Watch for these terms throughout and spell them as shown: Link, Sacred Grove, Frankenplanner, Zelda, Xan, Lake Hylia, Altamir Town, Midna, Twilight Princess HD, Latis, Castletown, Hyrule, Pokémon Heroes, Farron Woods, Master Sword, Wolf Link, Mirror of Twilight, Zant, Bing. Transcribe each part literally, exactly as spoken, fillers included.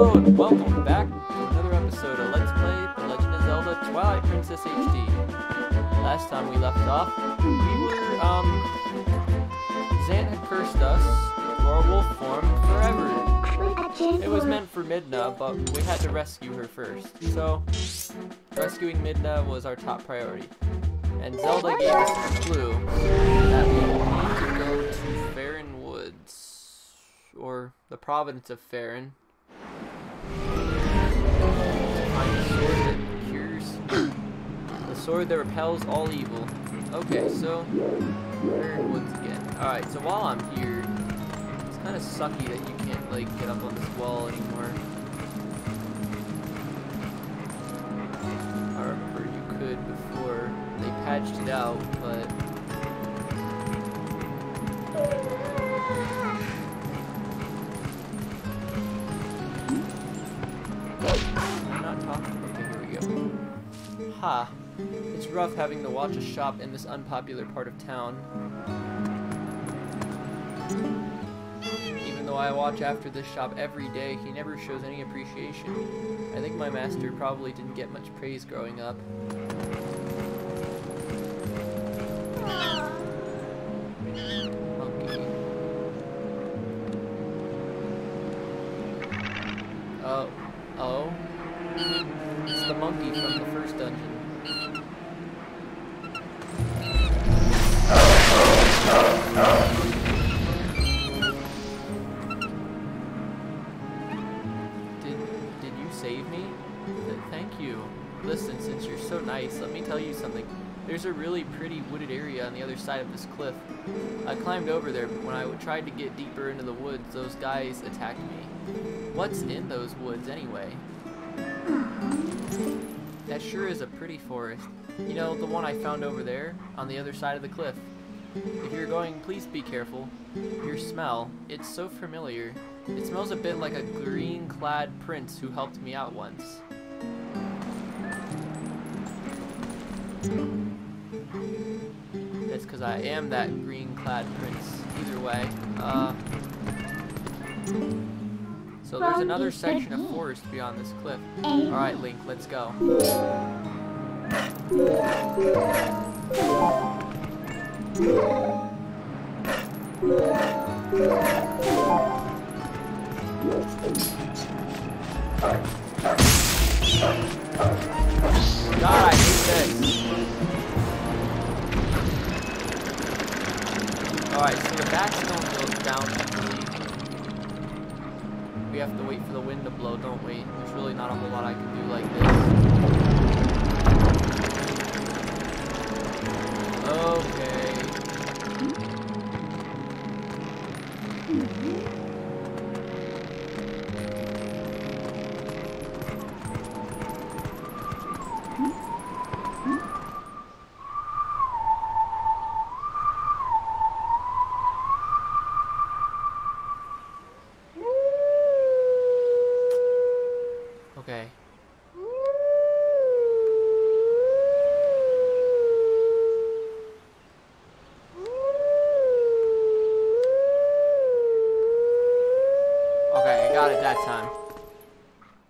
Hello and welcome back to another episode of Let's Play The Legend of Zelda Twilight Princess H D. Last time we left off, we were, um... Xan had cursed us for a wolf form forever. It was meant for Midna, but we had to rescue her first. So, rescuing Midna was our top priority. And Zelda gave us a clue that we need to go to Farron Woods, or the province of Farron. Sword that repels all evil. Okay, so Farron Woods again. Alright, so while I'm here, it's kind of sucky that you can't like get up on this wall anymore. I remember you could before they patched it out, but I'm not talking. Okay, here we go. Ha. It's rough having to watch a shop in this unpopular part of town. Even though I watch after this shop every day, he never shows any appreciation. I think my master probably didn't get much praise growing up. Monkey. Oh. Oh? It's the monkey from the first dungeon. Let me tell you something. There's a really pretty wooded area on the other side of this cliff. I climbed over there, but when I tried to get deeper into the woods, those guys attacked me. What's in those woods anyway? That sure is a pretty forest. You know, the one I found over there, on the other side of the cliff. If you're going, please be careful. Your smell, it's so familiar. It smells a bit like a green-clad prince who helped me out once. That's because I am that green-clad prince. Either way, uh... so there's another section of forest beyond this cliff. Alright, Link, let's go. God, I hate this. Alright, so the back stone goes down, I believe. We have to wait for the wind to blow, don't we? There's really not a whole lot I can do like this. Okay.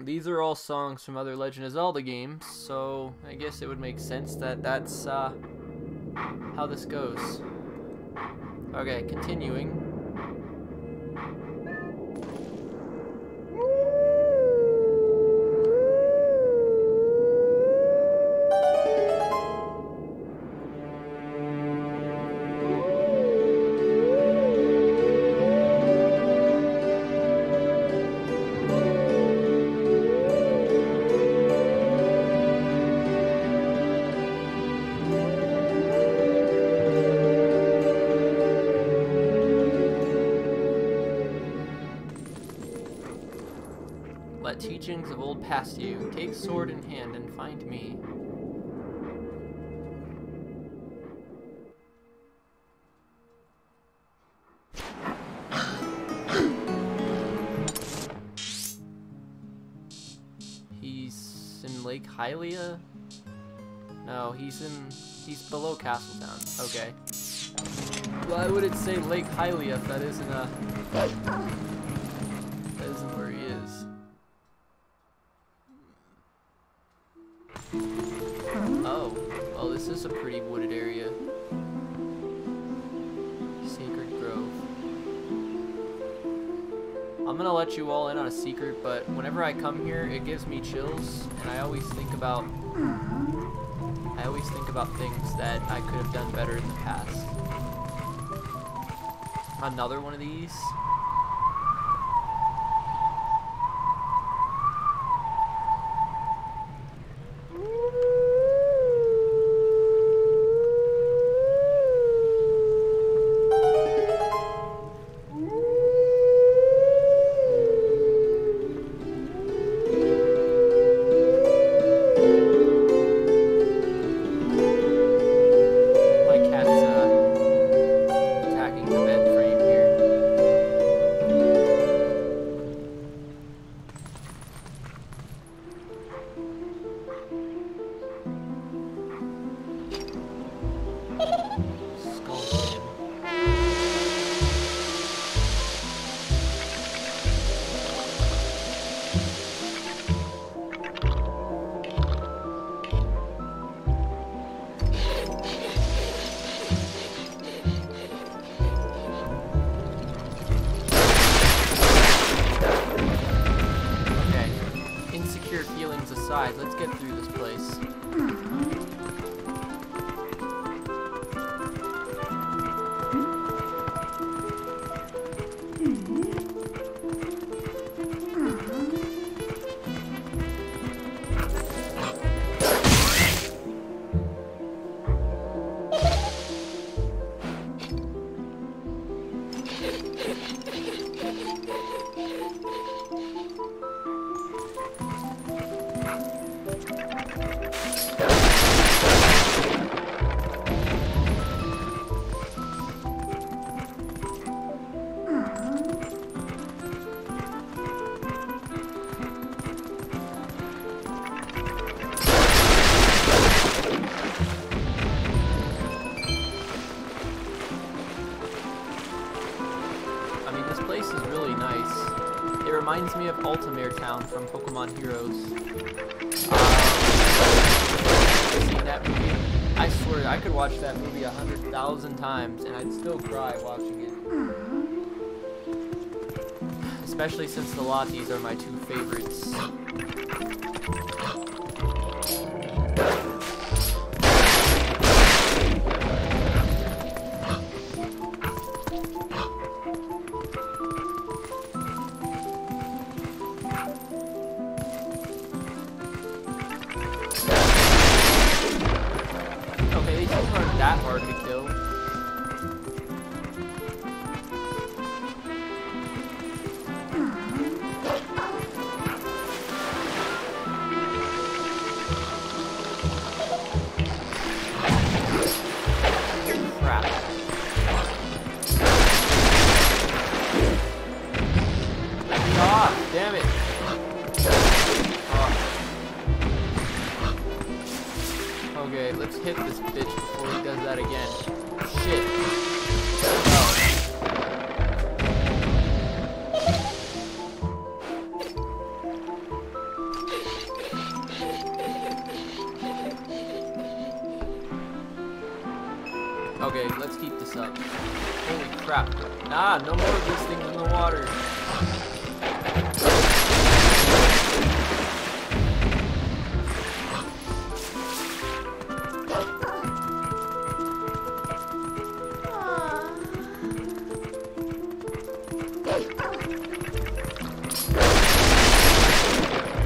These are all songs from other Legend of Zelda games, so I guess it would make sense that that's uh, how this goes. Okay, continuing. Let teachings of old pass you. Take sword in hand and find me. He's in Lake Hylia? No, he's in... he's below Castletown. Okay. Why would it say Lake Hylia if that isn't a... that isn't where he is? this is a pretty wooded area. Sacred Grove. I'm gonna let you all in on a secret, but whenever I come here, it gives me chills, and I always think about... I always think about things that I could have done better in the past. Another one of these. Let's get through this place. Reminds me of Altamir Town from Pokémon Heroes. Uh, see that movie? I swear I could watch that movie a hundred thousand times and I'd still cry watching it. Especially since the Latis are my two favorites. Okay, let's keep this up. Holy crap. Nah, no more of these things in the water.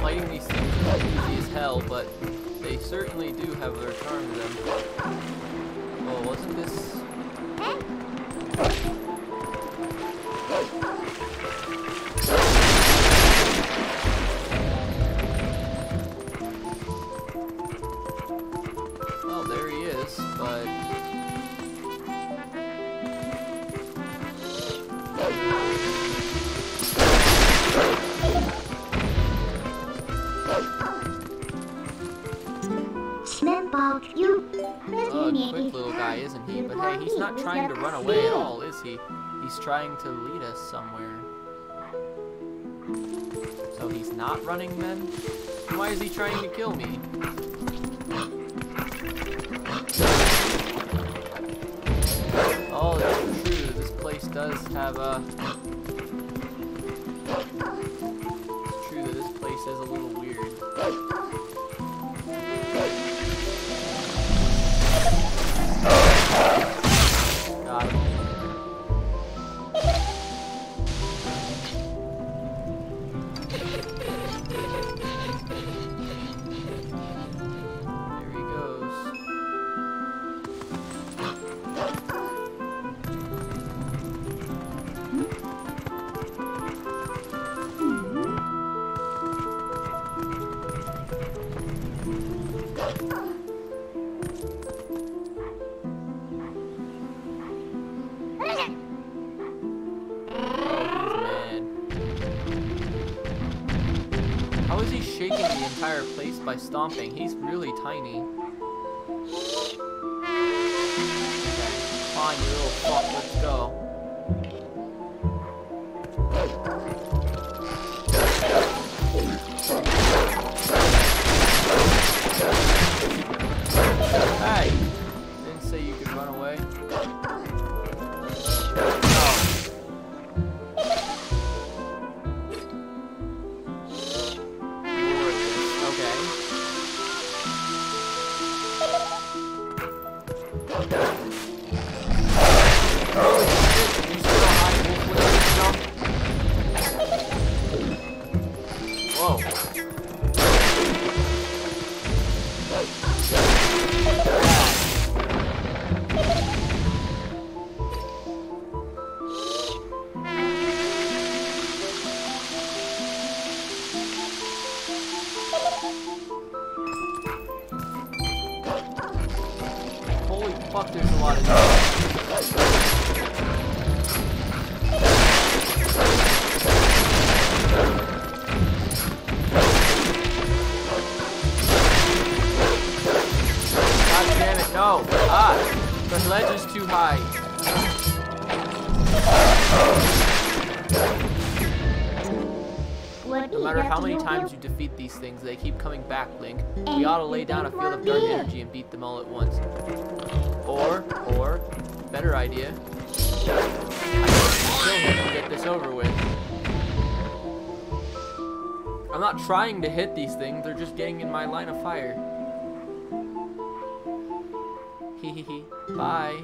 Fighting these things is easy as hell, but they certainly do have their charm to them. Oh, wasn't this... Oh, there he is, but... isn't he? But hey, he's not trying to run away at all, is he? He's trying to lead us somewhere. So he's not running then? Why is he trying to kill me? does have a... It's true that this place is a little weird. Got it. There he goes. By stomping. He's really tiny. Fine, you little fuck, let's go. Hey! Didn't say you could run away. These things, they keep coming back, Link. We ought to lay down a field of dark energy and beat them all at once. Or, or, better idea, kill him and get this over with. I'm not trying to hit these things, they're just getting in my line of fire. Hehehe, bye.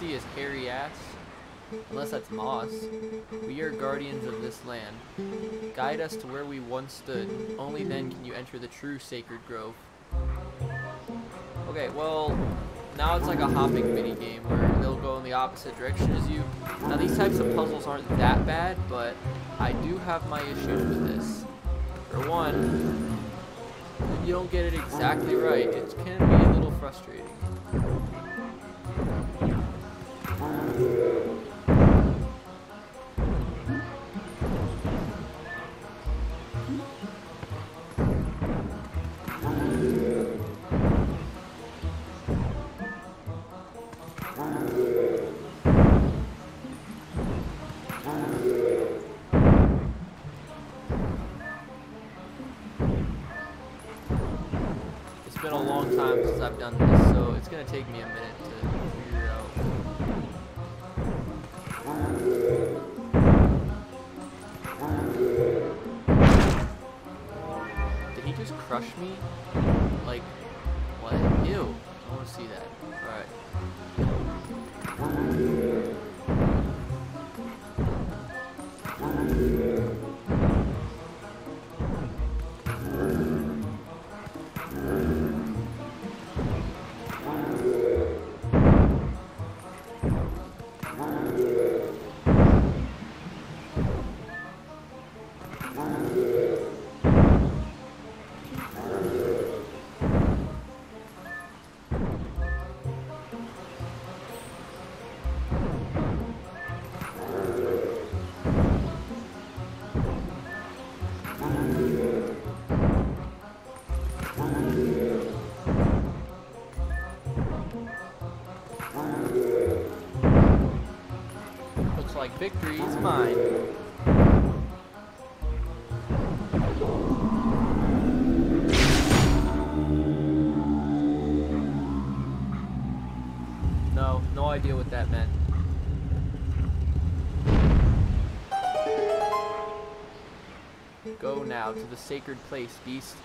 See his hairy ass, unless that's moss. We are guardians of this land. Guide us to where we once stood. Only then can you enter the true Sacred Grove. Okay, well, now it's like a hopping mini game where they'll go in the opposite direction as you. Now these types of puzzles aren't that bad, but I do have my issues with this. For one, if you don't get it exactly right, it can be a little frustrating. since I've done this, so it's going to take me a minute to figure out. Did he just crush me? Like, what? Ew. I don't want to see that. Alright. Like victory is mine. No, no idea what that meant. Go now to the sacred place, beast.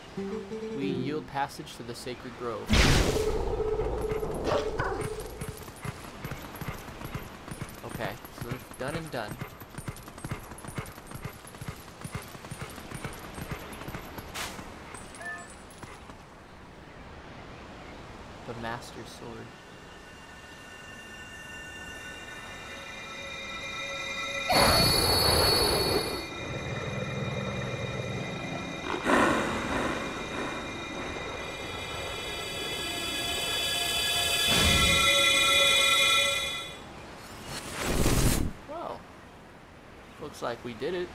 We yield passage to the sacred grove. Done and done. The Master Sword. Looks like we did it.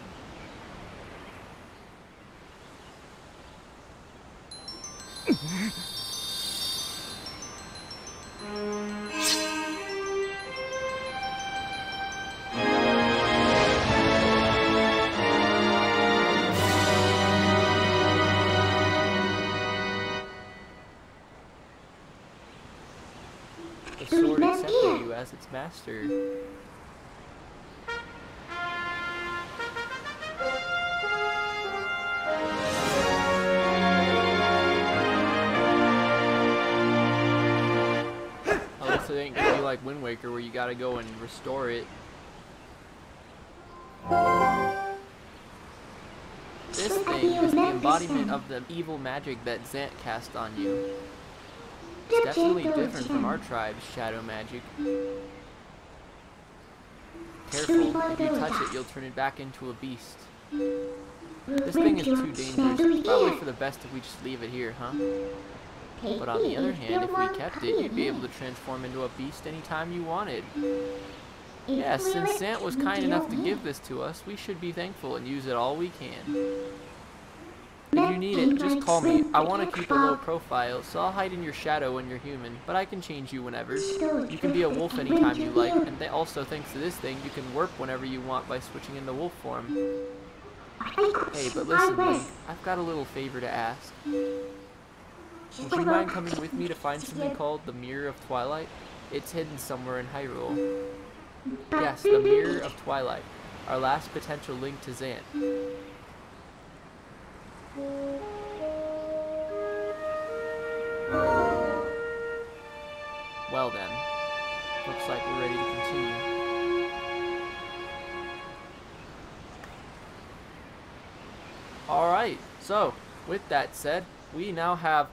The sword accepted you as its master. Like Wind Waker, where you gotta go and restore it. This thing is the embodiment of the evil magic that Zant cast on you. It's definitely different from our tribe's shadow magic. Careful, if you touch it, you'll turn it back into a beast. This thing is too dangerous. It's probably for the best if we just leave it here, huh? But on the other hand, if we kept it, you'd be able to transform into a beast anytime you wanted. Yes, since Zant was kind enough to give this to us, we should be thankful and use it all we can. If you need it, just call me. I want to keep a low profile, so I'll hide in your shadow when you're human, but I can change you whenever. You can be a wolf anytime you like, and they also, thanks to this thing, you can warp whenever you want by switching into wolf form. Hey, but listen, Link, I've got a little favor to ask. Would you mind coming with me to find something called the Mirror of Twilight? It's hidden somewhere in Hyrule. Yes, the Mirror of Twilight. Our last potential link to Xan. Well then. Looks like we're ready to continue. Alright, so, with that said, we now have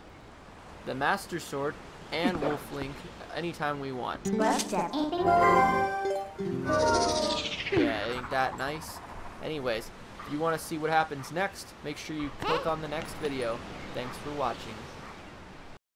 the Master Sword and Wolf Link anytime we want. Yeah, ain't that nice? Anyways, if you want to see what happens next, make sure you click on the next video. Thanks for watching.